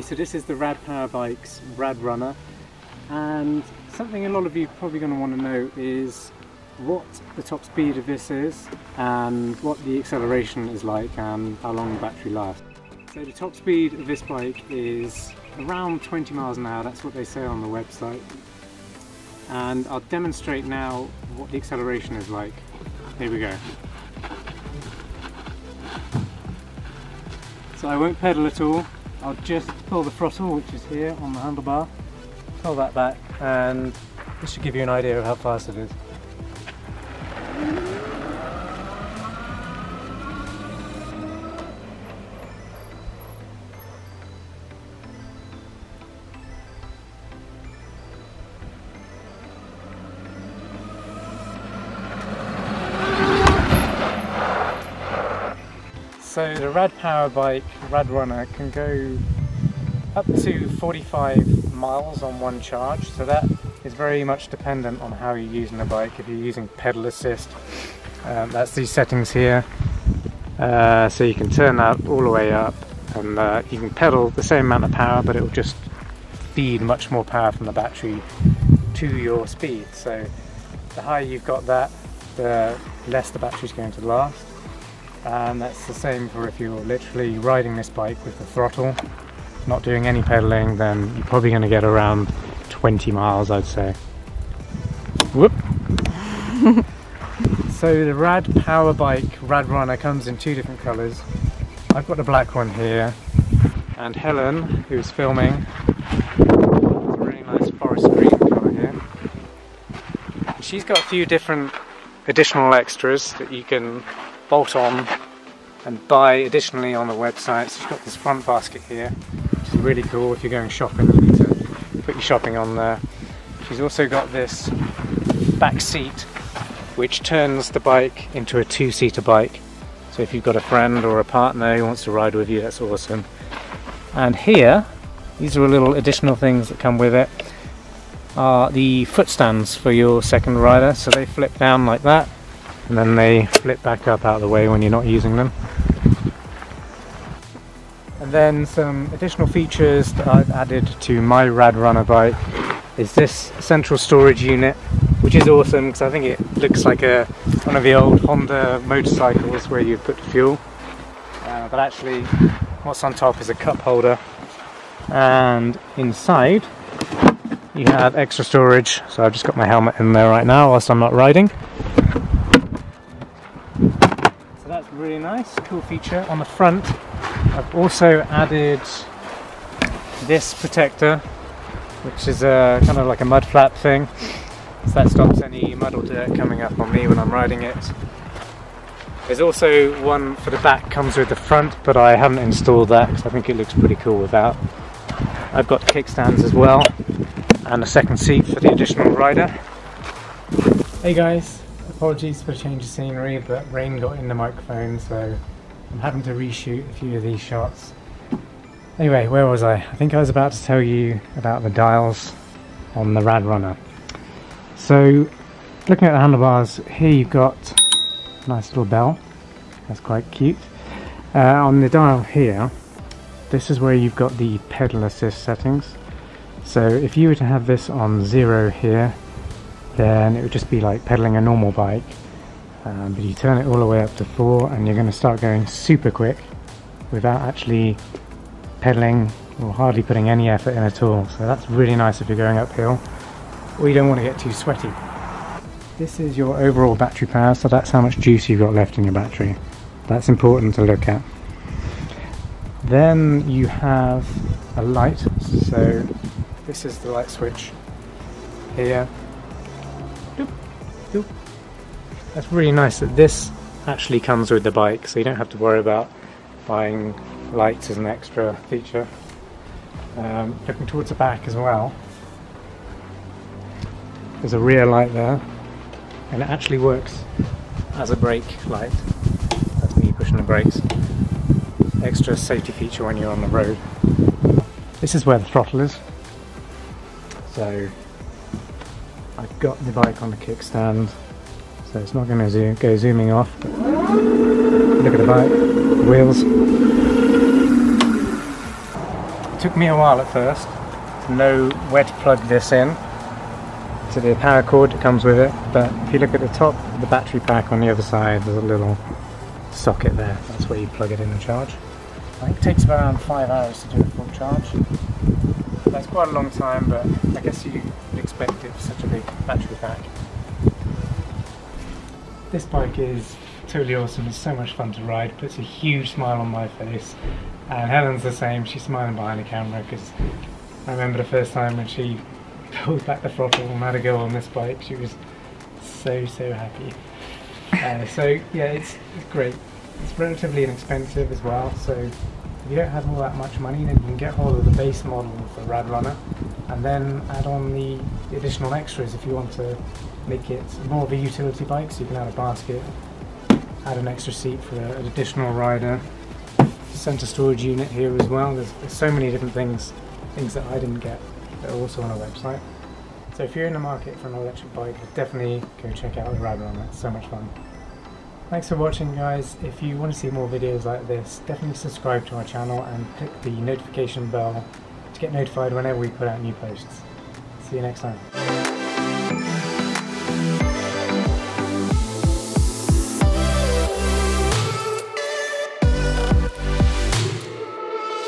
Okay, so this is the Rad Power Bikes RadRunner, and something a lot of you are probably going to want to know is what the top speed of this is and what the acceleration is like and how long the battery lasts. So the top speed of this bike is around 20 miles an hour, that's what they say on the website. And I'll demonstrate now what the acceleration is like. Here we go. So I won't pedal at all, I'll just pull the throttle, which is here on the handlebar, pull that back, and this should give you an idea of how fast it is. So the Rad Power Bike RadRunner can go up to 45 miles on one charge, so that is very much dependent on how you're using the bike. If you're using pedal assist, that's these settings here, so you can turn that all the way up, and you can pedal the same amount of power, but it will just feed much more power from the battery to your speed. So the higher you've got that, the less the battery's going to last. And that's the same for if you're literally riding this bike with the throttle, not doing any pedaling, then you're probably going to get around 20 miles, I'd say. Whoop! So the Rad Power Bike RadRunner comes in two different colours. I've got the black one here, and Helen, who's filming, it's a really nice forest green colour here. She's got a few different additional extras that you can bolt on and buy additionally on the website. So you've got this front basket here, which is really cool if you're going shopping. You need to put your shopping on there. She's also got this back seat, which turns the bike into a two-seater bike. So if you've got a friend or a partner who wants to ride with you, that's awesome. And here, these are little additional things that come with it, are the footstands for your second rider. So they flip down like that, and then they flip back up out of the way when you're not using them. And then some additional features that I've added to my RadRunner bike is this central storage unit, which is awesome because I think it looks like one of the old Honda motorcycles where you put the fuel, but actually what's on top is a cup holder, and inside you have extra storage. So I've just got my helmet in there right now whilst I'm not riding. That's really nice, cool feature. On the front, I've also added this protector, which is kind of like a mud flap thing, so that stops any mud or dirt coming up on me when I'm riding it. There's also one for the back, comes with the front, but I haven't installed that because I think it looks pretty cool without. I've got kickstands as well, and a second seat for the additional rider. Hey guys. Apologies for the change of scenery, but rain got in the microphone, so I'm having to reshoot a few of these shots. Anyway, where was I? I think I was about to tell you about the dials on the RadRunner. So, looking at the handlebars, here you've got a nice little bell. That's quite cute. On the dial here, this is where you've got the pedal assist settings. So if you were to have this on 0 here, then it would just be like pedaling a normal bike, but you turn it all the way up to 4 and you're going to start going super quick without actually pedaling or hardly putting any effort in at all. So that's really nice if you're going uphill or you don't want to get too sweaty. This is your overall battery power, so that's how much juice you've got left in your battery. That's important to look at. Then you have a light, so this is the light switch here. That's really nice that this actually comes with the bike, so you don't have to worry about buying lights as an extra feature. Looking towards the back as well, there's a rear light there, and it actually works as a brake light. That's me pushing the brakes. Extra safety feature when you're on the road. This is where the throttle is. So I've got the bike on the kickstand, so it's not going to go zooming off. But look at the bike, the wheels. It took me a while at first to know where to plug this in to the power cord that comes with it, but if you look at the top of the battery pack on the other side, there's a little socket there. That's where you plug it in and charge. It takes around 5 hours to do a full charge. That's quite a long time, but I guess you would expect it for such a big battery pack. This bike is totally awesome. It's so much fun to ride. Puts a huge smile on my face, and Helen's the same. She's smiling behind the camera because I remember the first time when she pulled back the throttle and had a go on this bike. She was so happy. It's great. It's relatively inexpensive as well, so if you don't have all that much money, then you can get hold of the base model for RadRunner and then add on the additional extras if you want to make it more of a utility bike. So you can add a basket, add an extra seat for an additional rider, centre storage unit here as well. There's so many different things that I didn't get that are also on our website. So if you're in the market for an electric bike, definitely go check out the RadRunner. It's so much fun. Thanks for watching, guys. If you want to see more videos like this, definitely subscribe to our channel and click the notification bell to get notified whenever we put out new posts. See you next time.